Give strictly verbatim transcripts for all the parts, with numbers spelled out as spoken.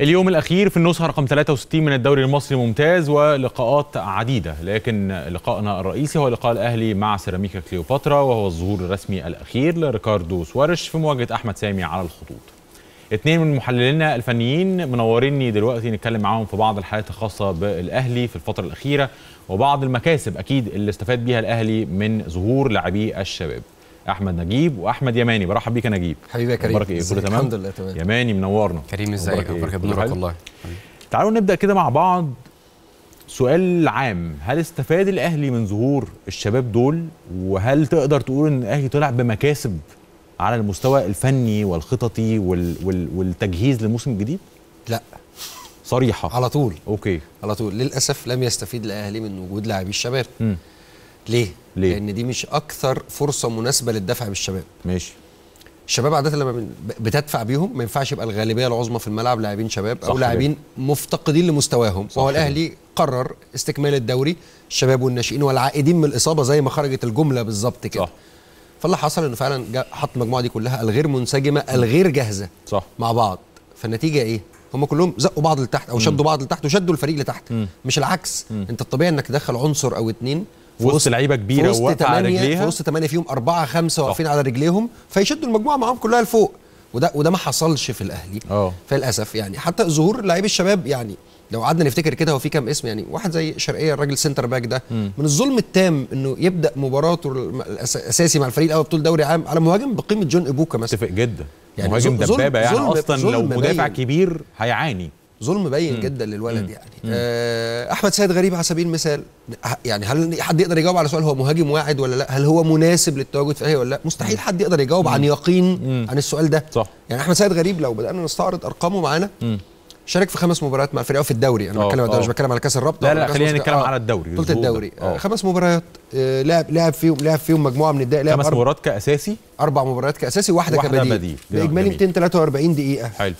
اليوم الأخير في النسخة رقم ثلاثة وستين من الدوري المصري الممتاز ولقاءات عديدة، لكن لقائنا الرئيسي هو لقاء الأهلي مع سيراميكا كليوباترا، وهو الظهور الرسمي الأخير لريكاردو سواريش في مواجهة أحمد سامي على الخطوط. اتنين من محللينا الفنيين منوريني دلوقتي، نتكلم معاهم في بعض الحالات الخاصة بالأهلي في الفترة الأخيرة وبعض المكاسب أكيد اللي استفاد بيها الأهلي من ظهور لاعبي الشباب. احمد نجيب واخمد يماني، برحب بيك يا نجيب. حبيبي يا كريم، مبارك ايه؟ كله تمام الحمد لله. تمام يماني منورنا. كريم ازيك؟ مبارك ايه؟ بنورك والله. تعالوا نبدا كده مع بعض. سؤال عام، هل استفاد الاهلي من ظهور الشباب دول؟ وهل تقدر تقول ان الاهلي طلع بمكاسب على المستوى الفني والخططي وال... وال... والتجهيز للموسم الجديد؟ لا صريحه على طول. اوكي على طول. للاسف لم يستفيد الاهلي من وجود لاعبي الشباب. م. ليه؟ ليه؟ لأن دي مش أكثر فرصة مناسبة للدفع بالشباب. ماشي. الشباب عادة لما بتدفع بيهم ما ينفعش يبقى الغالبية العظمى في الملعب لاعبين شباب أو لاعبين مفتقدين لمستواهم، وهو الأهلي قرر استكمال الدوري الشباب والناشئين والعائدين من الإصابة زي ما خرجت الجملة بالظبط كده. صح. فاللي حصل إنه فعلا حط المجموعة دي كلها الغير منسجمة الغير جاهزة. صح. مع بعض، فالنتيجة إيه؟ هم كلهم زقوا بعض لتحت أو شدوا بعض لتحت وشدوا الفريق لتحت. م. مش العكس. م. أنت الطبيعي إنك تدخل عنصر أو اتنين في وسط لعيبه كبيره وواقفه على رجليها، في وسط ثمانيه فيهم اربعه خمسه واقفين على رجليهم فيشدوا المجموعه معاهم كلها لفوق، وده وده ما حصلش في الاهلي. أوه. فللاسف يعني حتى ظهور لاعبي الشباب، يعني لو قعدنا نفتكر كده هو في كام اسم، يعني واحد زي شرقيه الراجل سنتر باك ده، م. من الظلم التام انه يبدا مباراته الاساسي مع الفريق الاول بطول دوري عام على مهاجم بقيمه جون ابوكا مثلا. اتفق جدا، يعني مهاجم دبابه يعني، يعني اصلا لو مدافع باين. كبير هيعاني. ظلم بين جدا للولد. يعني احمد سيد غريب على سبيل المثال، يعني هل حد يقدر يجاوب على سؤال هو مهاجم واعد ولا لا؟ هل هو مناسب للتواجد في الاهلي ولا لا؟ مستحيل حد يقدر يجاوب مم. عن يقين مم. عن السؤال ده. صح. يعني احمد سيد غريب لو بدانا نستعرض ارقامه معانا، شارك في خمس مباريات مع الفريق في الدوري، انا بتكلم مش بتكلم على كاس الرابطه، لا لا خلينا نتكلم على الدوري. قلت الدوري خمس مباريات لعب لعب فيهم لعب فيهم مجموعه من الدقائق، خمس مباريات كاساسي، اربع مباريات كاساسي وواحده كبديل، باجمالي مئتين وثلاثة وأربعين دقيقه. حلو.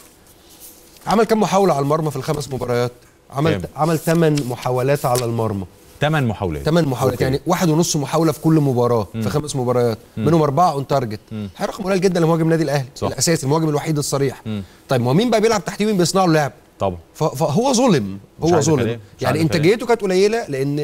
عمل كم محاولة على المرمى في الخمس مباريات؟ عمل عمل ثمان محاولات على المرمى. ثمان محاولات. ثمان محاولات أوكي. يعني واحد ونص محاولة في كل مباراة مم. في خمس مباريات، مم. منهم أربعة أون تارجت. رقم قليل جدا لمهاجم النادي الأهلي، الأساسي، المهاجم الوحيد الصريح. مم. طيب ما هو مين بقى بيلعب تحتيه ومين بيصنع له لعب؟ طبعا. فهو ظلم، هو ظلم، يعني إنتاجيته كانت قليلة لأن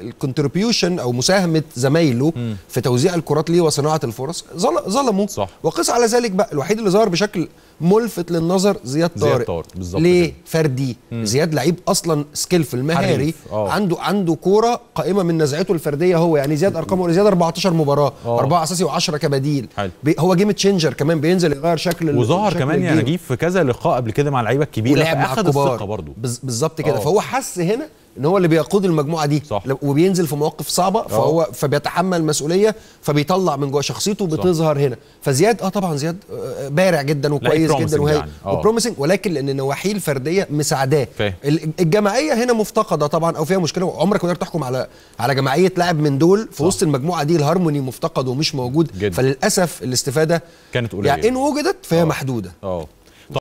الكونتريبيوشن أو مساهمة زمايله مم. في توزيع الكرات ليه وصناعة الفرص ظلمه. صح. وقس على ذلك بقى الوحيد اللي ظهر بشكل ملفت للنظر زياد طارق. ليه؟ فردي. مم. زياد لعيب اصلا سكيلفل مهاري، عنده عنده كوره قائمه من نزعته الفرديه هو، يعني زياد ارقامه، زياد أربعتاشر مباراه، أربعة اساسي وعشرة كبديل. حل. هو جيم تشينجر كمان، بينزل يغير شكل، وظهر كمان يا نجيب في كذا لقاء قبل كده مع اللعيبه الكبيره، اخد الثقه برضه بالظبط كده. فهو حس هنا ان هو اللي بيقود المجموعه دي. صح. وبينزل في مواقف صعبه فهو أوه. فبيتحمل مسؤوليه، فبيطلع من جوه شخصيته بتظهر هنا. فزياد اه طبعا زياد بارع جدا وكويس جدا وهي يعني. وبروميسنج، ولكن لان النواحي الفرديه مساعداه. الجماعيه هنا مفتقده طبعا او فيها مشكله، عمرك ما تقدر تحكم على على جماعيه لاعب من دول في صح. وسط المجموعه دي الهارموني مفتقد ومش موجود جد. فللاسف الاستفاده كانت قليله، يعني ان وجدت فهي أوه. محدوده. اه